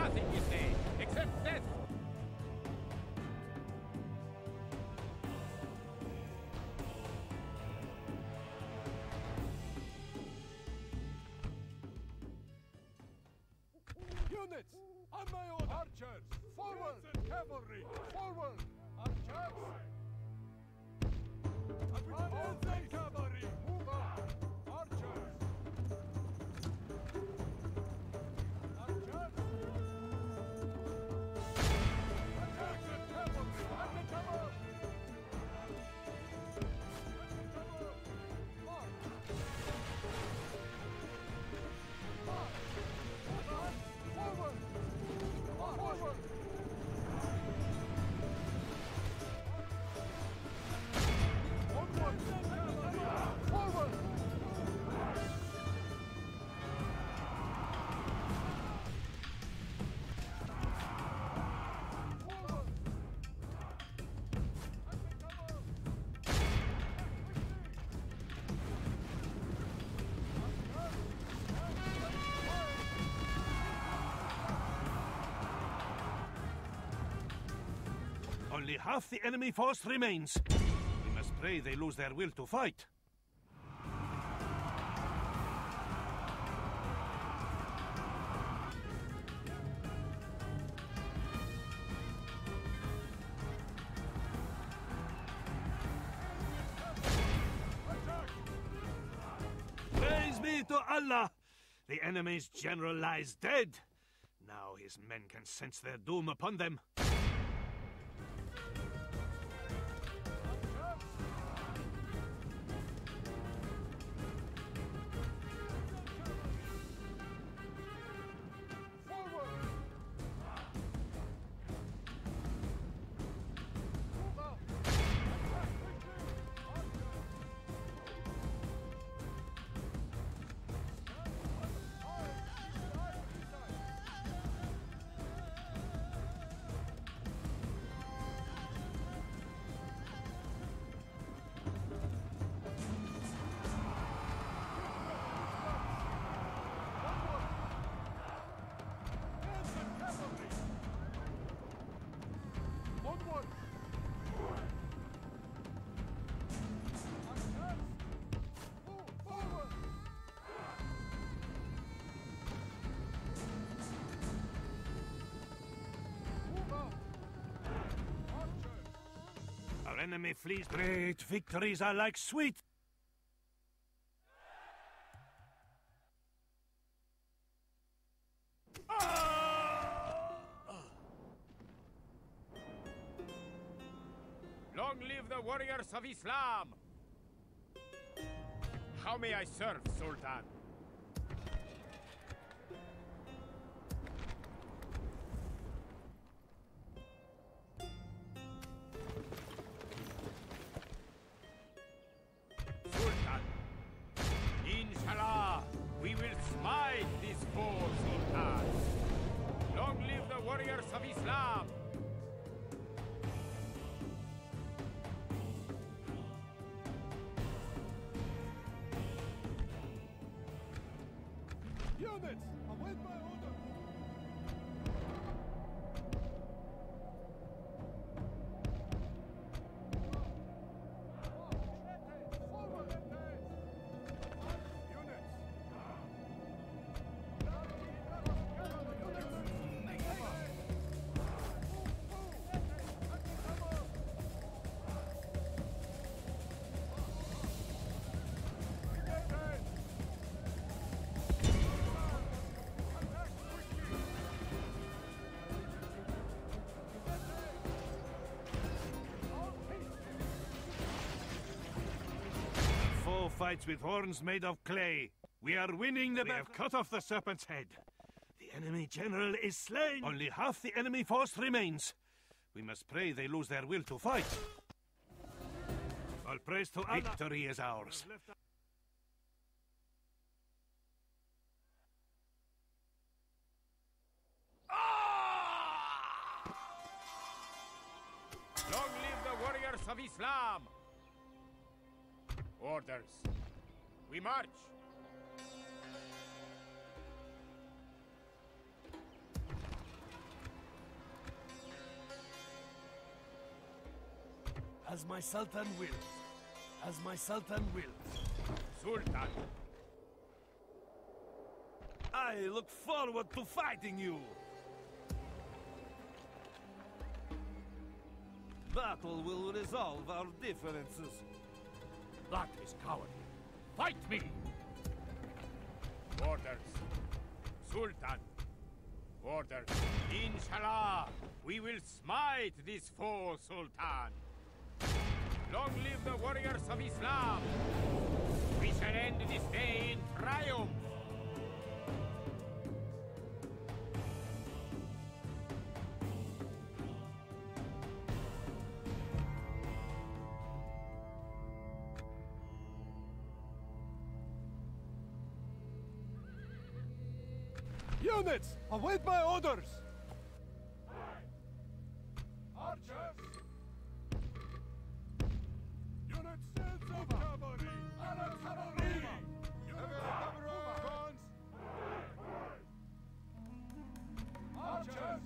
nothing is there, except death. Units, on my order. Archers, forward! Cavalry, forward! Archers! Advanced cavalry, move up! Archers! Only half the enemy force remains. We must pray they lose their will to fight. Praise be to Allah! The enemy's general lies dead. Now his men can sense their doom upon them. Enemy flees. Great victories are like sweet. Long live the warriors of Islam! How may I serve, Sultan? Units, await my order! Fights with horns made of clay. We are winning the battle. We have cut off the serpent's head. The enemy general is slain. Only half the enemy force remains. We must pray they lose their will to fight. All praise to Allah. Victory is ours. Long live the warriors of Islam! Orders. We march. As my Sultan wills. As my Sultan wills. Sultan. I look forward to fighting you. Battle will resolve our differences. That is cowardly. Fight me! Orders. Sultan. Orders. Inshallah, we will smite this foe, Sultan. Long live the warriors of Islam! We shall end this day in triumph! Units, await my orders! Archers! Units, sends of cavalry! Cavalry! Archers!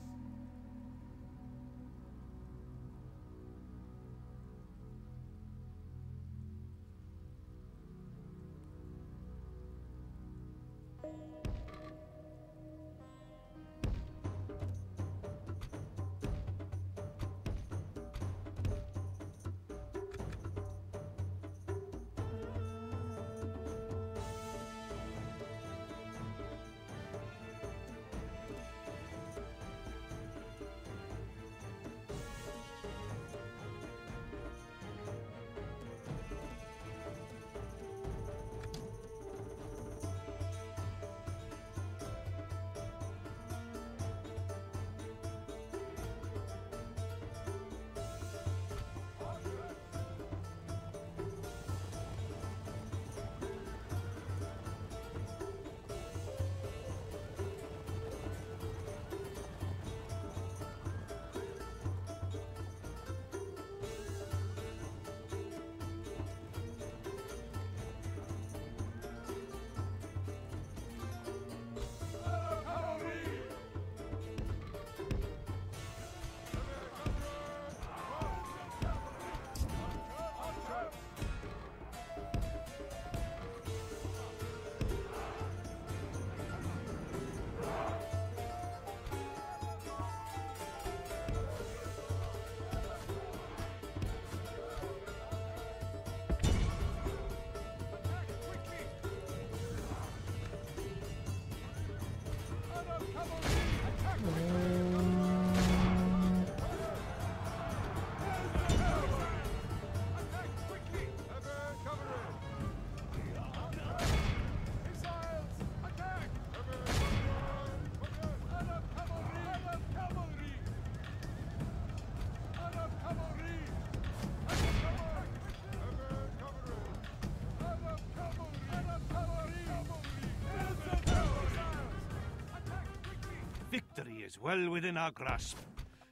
Victory is well within our grasp.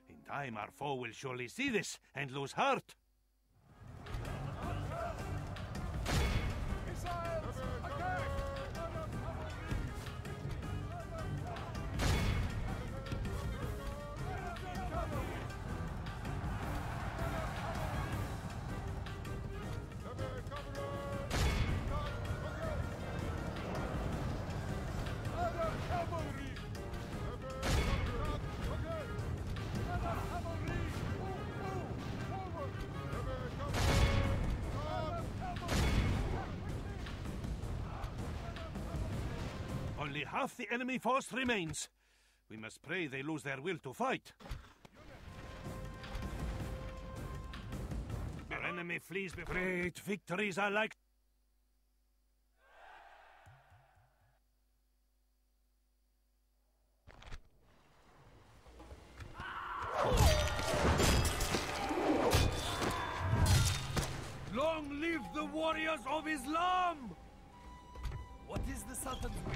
In time, our foe will surely see this and lose heart. Only half the enemy force remains. We must pray they lose their will to fight. Our enemy flees before... Great victories are like... Long live the warriors of Islam! What is the Sultan's will?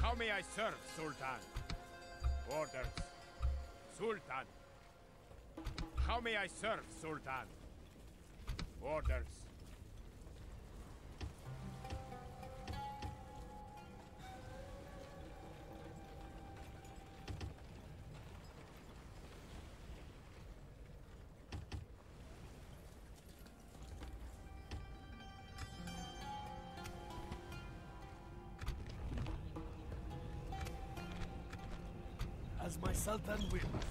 How may I serve, Sultan? Orders. Sultan. How may I serve, Sultan? Orders. as my Sultan wills.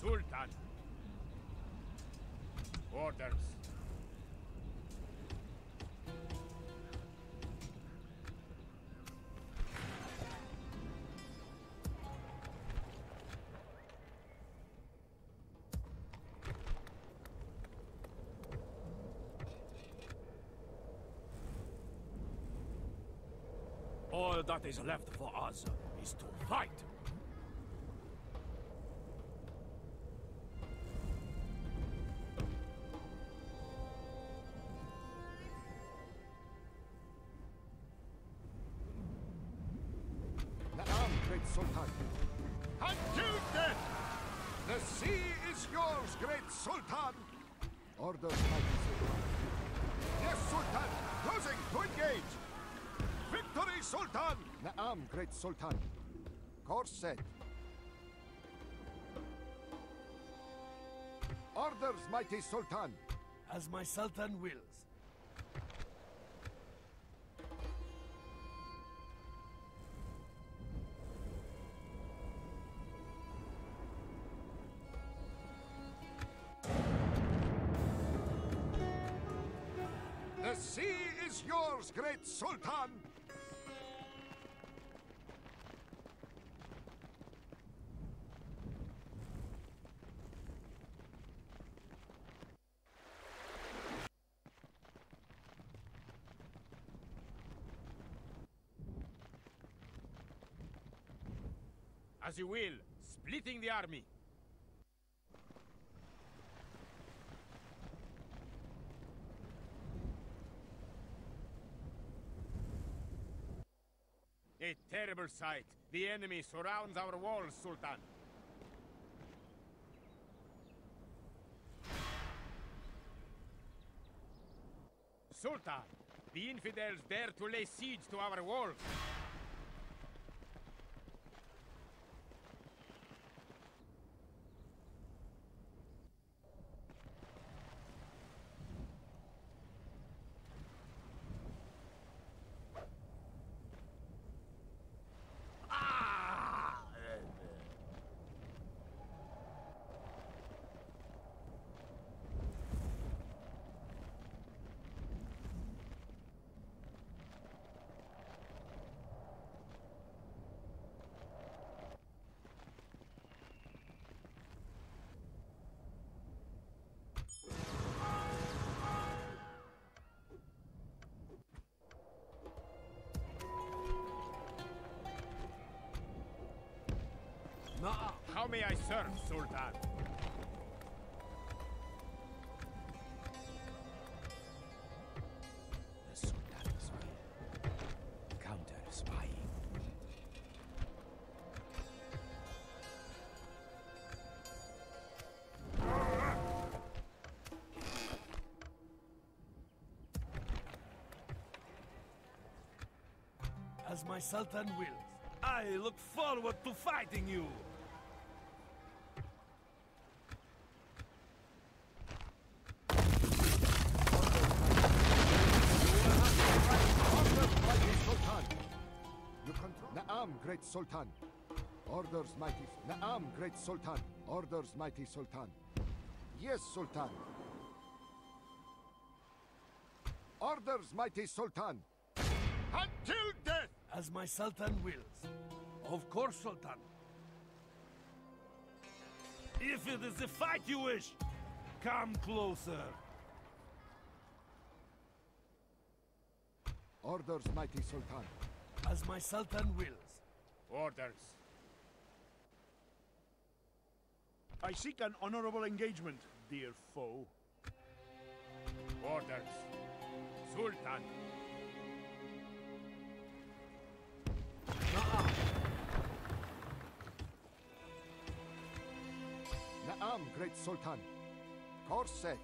Sultan! Orders! All that is left for us is to fight! Now, great Sultan! Until death! The sea is yours, great Sultan! Orders, mighty Sultan! Yes, Sultan! Closing to engage! Victory, Sultan! Naam, great Sultan. Course set. Orders, mighty Sultan. As my Sultan wills. The sea is yours, great Sultan! As you will, splitting the army. A terrible sight. The enemy surrounds our walls, Sultan. Sultan, the infidels dare to lay siege to our walls. How may I serve, Sultan? The Sultan is here. Counter-spying. As my Sultan wills, I look forward to fighting you! Great Sultan. Orders, mighty. Naam, great Sultan. Orders, mighty Sultan. Yes, Sultan. Orders, mighty Sultan. Until death! As my Sultan wills. Of course, Sultan. If it is the fight you wish, come closer. Orders, mighty Sultan. As my Sultan wills. Orders. I seek an honorable engagement, dear foe. Orders. Sultan. Naam. Naam, great Sultan. Course set.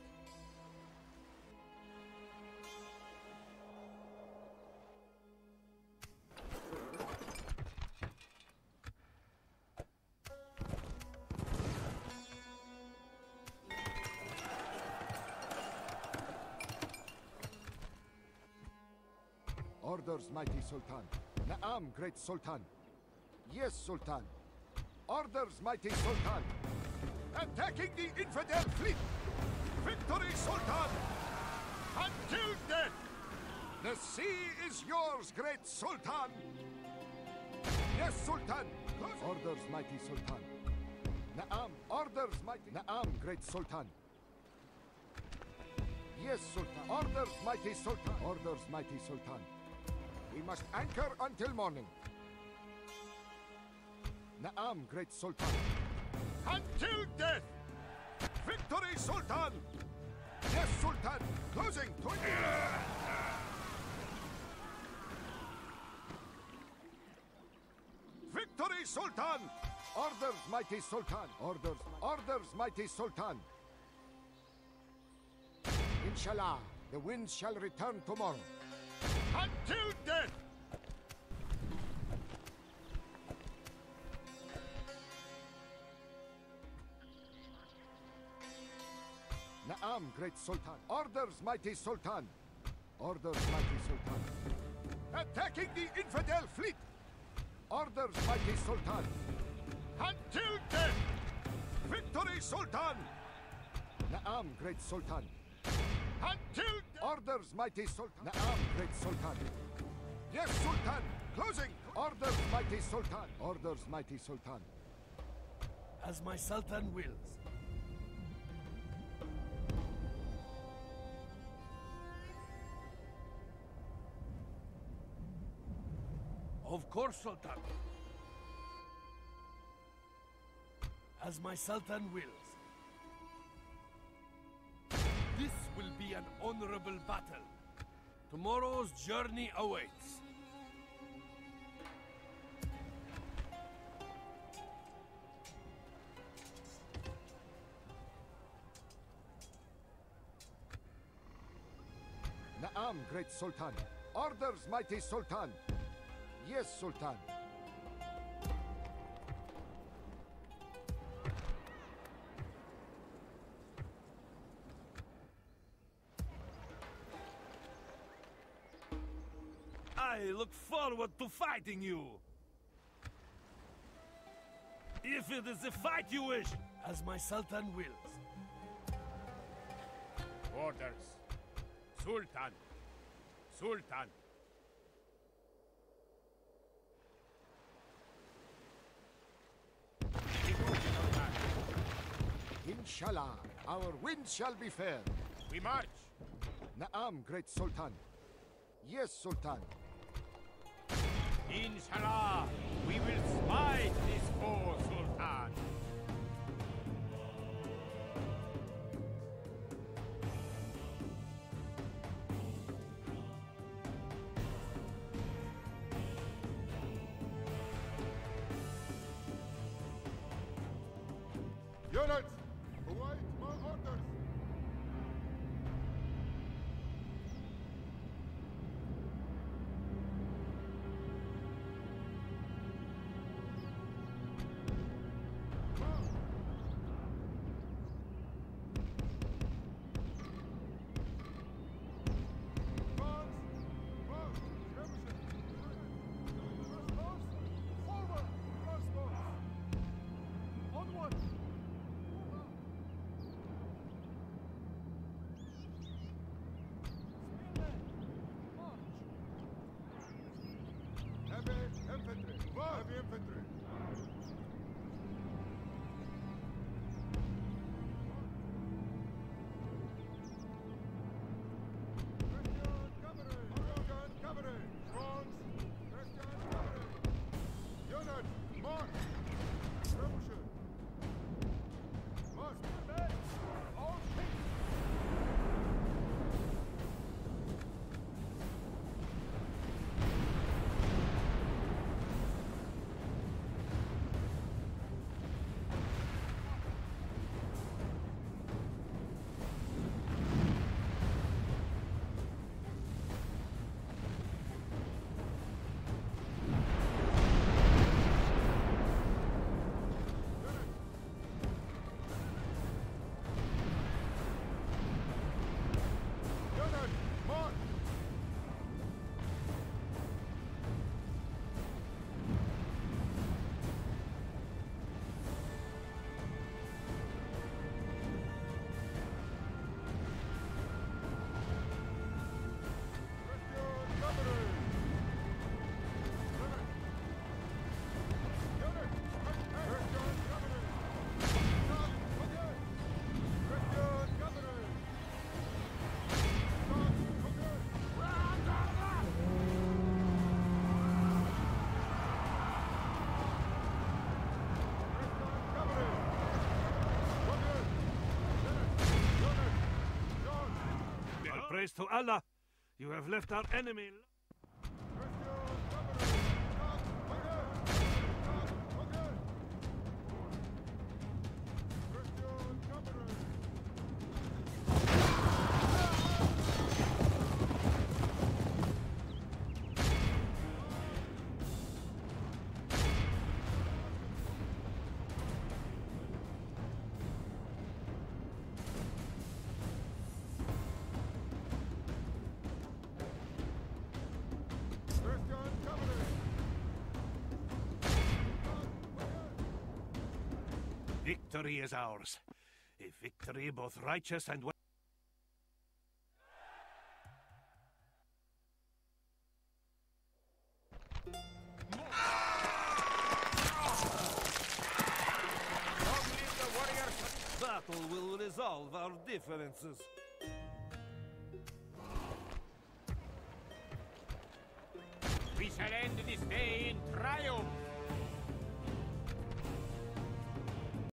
Orders, mighty Sultan. Naam, great Sultan. Yes, Sultan. Orders, mighty Sultan. Attacking the infidel fleet. Victory, Sultan! Until death! The sea is yours, great Sultan! Yes, Sultan! Orders, mighty Sultan. Naam, orders, mighty... Naam, great Sultan. Yes, Sultan. Orders, mighty Sultan. Orders, mighty Sultan. We must anchor until morning. Naam, great Sultan. Until death! Victory, Sultan! Yes, Sultan! Closing to... Victory, Sultan! Orders, mighty Sultan! Orders, orders, mighty Sultan! Inshallah, the winds shall return tomorrow. Until death! Naam, great Sultan. Orders, mighty Sultan. Orders, mighty Sultan. Attacking the infidel fleet. Orders, mighty Sultan. Until death. Victory, Sultan. Naam, great Sultan. Until death. Orders, mighty Sultan. Naam, great Sultan. Yes, Sultan. Closing. Orders, mighty Sultan. Orders, mighty Sultan. As my Sultan wills. Of course, Sultan. As my Sultan wills. This will be an honorable battle. Tomorrow's journey awaits. Naam, great Sultan. Orders, mighty Sultan. Yes, Sultan. I look forward to fighting you. If it is the fight you wish, as my Sultan wills. Orders. Sultan. Sultan. Inshallah, our wind shall be fair. We march. Naam, great Sultan. Yes, Sultan. Inshallah, we will smite this poor Sultan. Units! Await my orders! praise to Allah. You have left our enemy. Victory is ours. A victory both righteous and well. Battle will resolve our differences. We shall end this day in triumph.